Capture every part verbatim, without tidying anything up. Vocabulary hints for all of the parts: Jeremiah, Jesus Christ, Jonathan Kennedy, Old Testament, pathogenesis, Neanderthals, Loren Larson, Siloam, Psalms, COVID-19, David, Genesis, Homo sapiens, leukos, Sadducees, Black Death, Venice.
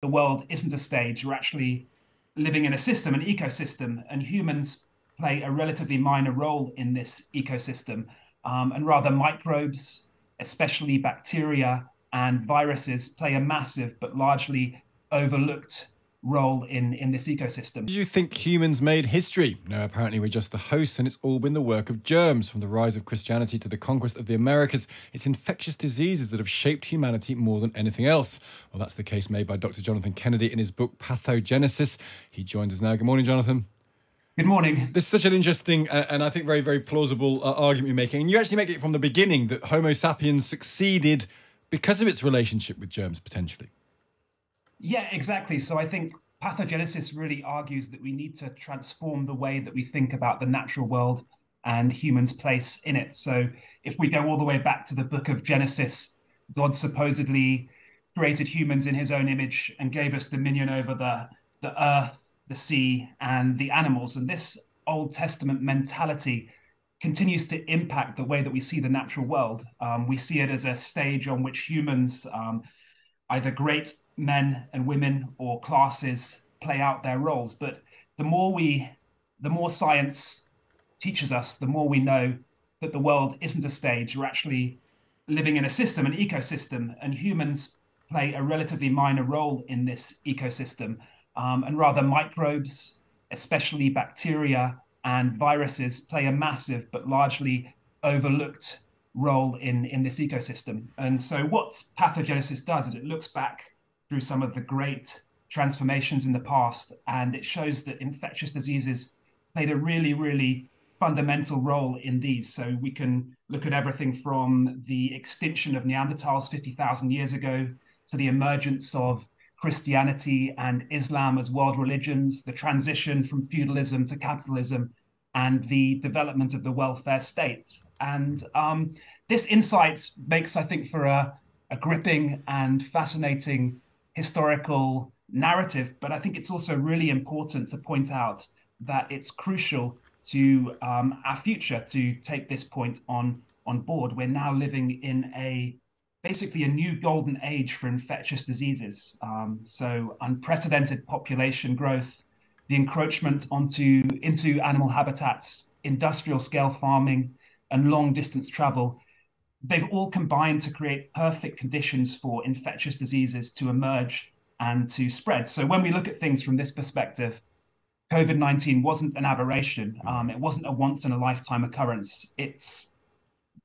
the world isn't a stage. We're actually living in a system, an ecosystem, and humans play a relatively minor role in this ecosystem. Um, and rather, microbes, especially bacteria and viruses, play a massive but largely overlooked role in, in this ecosystem. You think humans made history? No, apparently we're just the hosts, and it's all been the work of germs. From the rise of Christianity to the conquest of the Americas, it's infectious diseases that have shaped humanity more than anything else. Well, that's the case made by Doctor Jonathan Kennedy in his book Pathogenesis. He joins us now. Good morning, Jonathan. Good morning. This is such an interesting uh, and I think very, very plausible uh, argument you're making. And you actually make it from the beginning that Homo sapiens succeeded because of its relationship with germs, potentially. Yeah, exactly. So I think pathogenesis really argues that we need to transform the way that we think about the natural world and humans' place in it. So if we go all the way back to the book of Genesis, God supposedly created humans in his own image and gave us dominion over the, the earth, the sea, and the animals. And this Old Testament mentality continues to impact the way that we see the natural world. Um, we see it as a stage on which humans, um, either great men and women or classes, play out their roles. But the more we, the more science teaches us, the more we know that the world isn't a stage. We're actually living in a system, an ecosystem, and humans play a relatively minor role in this ecosystem. Um, and rather, microbes, especially bacteria and viruses, play a massive but largely overlooked role in, in this ecosystem. And so what pathogenesis does is it looks back through some of the great transformations in the past, and it shows that infectious diseases played a really, really fundamental role in these. So we can look at everything from the extinction of Neanderthals fifty thousand years ago to the emergence of Christianity and Islam as world religions, the transition from feudalism to capitalism, and the development of the welfare state. And um, this insight makes, I think, for a, a gripping and fascinating historical narrative. But I think it's also really important to point out that it's crucial to um, our future to take this point on, on board. We're now living in a basically a new golden age for infectious diseases. Um, so unprecedented population growth, the encroachment onto into animal habitats, industrial scale farming, and long distance travel, they've all combined to create perfect conditions for infectious diseases to emerge and to spread. So when we look at things from this perspective, COVID nineteen wasn't an aberration. Um, it wasn't a once in a lifetime occurrence. It's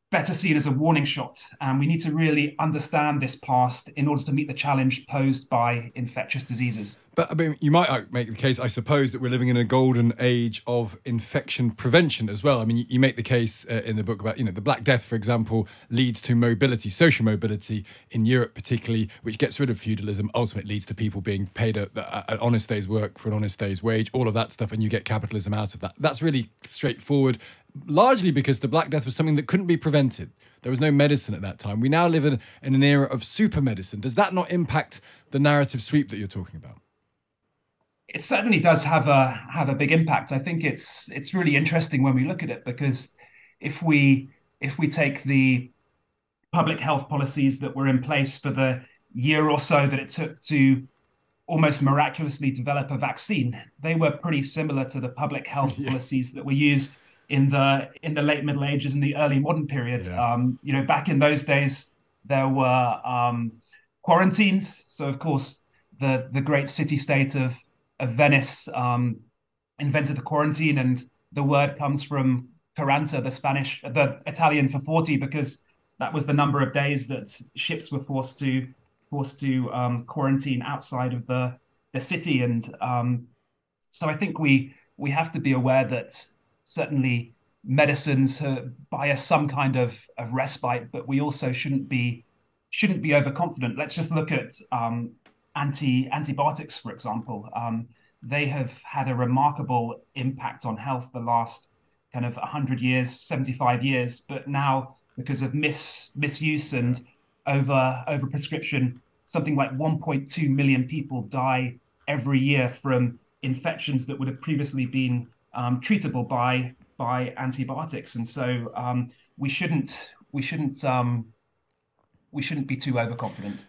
better seen as a warning shot. And we need to really understand this past in order to meet the challenge posed by infectious diseases. But I mean, you might make the case, I suppose, that we're living in a golden age of infection prevention as well. I mean, you make the case uh, in the book about, you know, the Black Death, for example, leads to mobility, social mobility in Europe particularly, which gets rid of feudalism, ultimately leads to people being paid a, a, an honest day's work for an honest day's wage, all of that stuff, and you get capitalism out of that. That's really straightforward. Largely because the Black Death was something that couldn't be prevented. There was no medicine at that time. We now live in, in an era of super medicine. Does that not impact the narrative sweep that you're talking about? It certainly does have a have a big impact. I think it's it's really interesting when we look at it, because if we if we take the public health policies that were in place for the year or so that it took to almost miraculously develop a vaccine, they were pretty similar to the public health yeah. policies that were used in the in the late Middle Ages and the early modern period. Yeah. Um, you know, back in those days, there were um, quarantines. So, of course, the, the great city-state of, of Venice um, invented the quarantine, and the word comes from quaranta, the Spanish, the Italian for forty, because that was the number of days that ships were forced to forced to um, quarantine outside of the, the city. And um, so I think we we have to be aware that certainly medicines uh, buy us some kind of, of respite, but we also shouldn't be shouldn't be overconfident. Let's just look at um, anti antibiotics, for example. Um, they have had a remarkable impact on health the last kind of one hundred years, seventy-five years, but now because of mis misuse and over overprescription, something like one point two million people die every year from infections that would have previously been Um, treatable by by antibiotics. And so um, we shouldn't we shouldn't um, we shouldn't be too overconfident.